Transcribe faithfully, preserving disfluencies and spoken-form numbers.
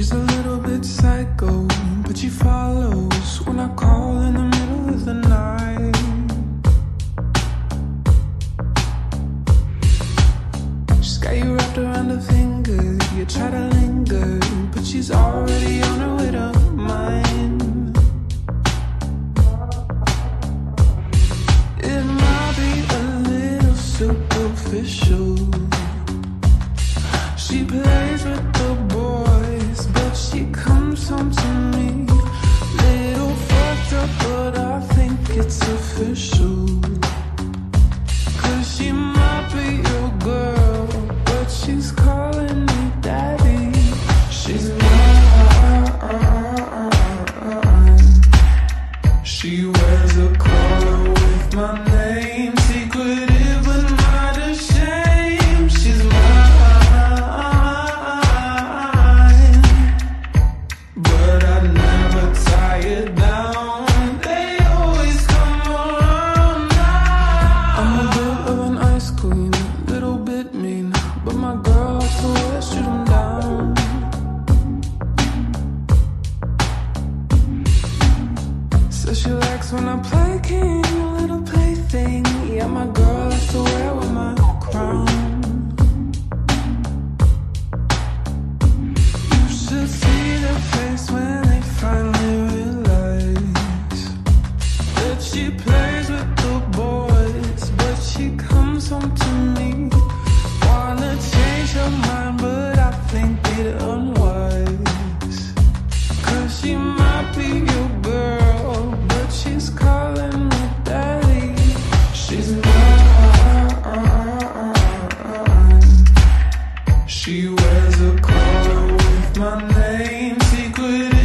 She's a little bit psycho, but she follows when I call in the middle of the night. She's got you wrapped around her finger, you try to linger, but she's already on her way to mine. It might be a little superficial. She plays with the boys, but she comes home to me. Little fucked up, but I think it's official. Cause she might be your girl, but she's calling me daddy. She's mine. She wears a collar with my name, secretive but not ashamed. She's mine. She likes when I play king, a little plaything. Yeah, my girl likes to wear with my crown. You should see their face when they finally realize that she plays with the boys, but she comes home to me. Wanna change her mind, but I think it unwise. Cause she might be your girl, she's calling me daddy. She's mine. She wears a collar with my name, secret.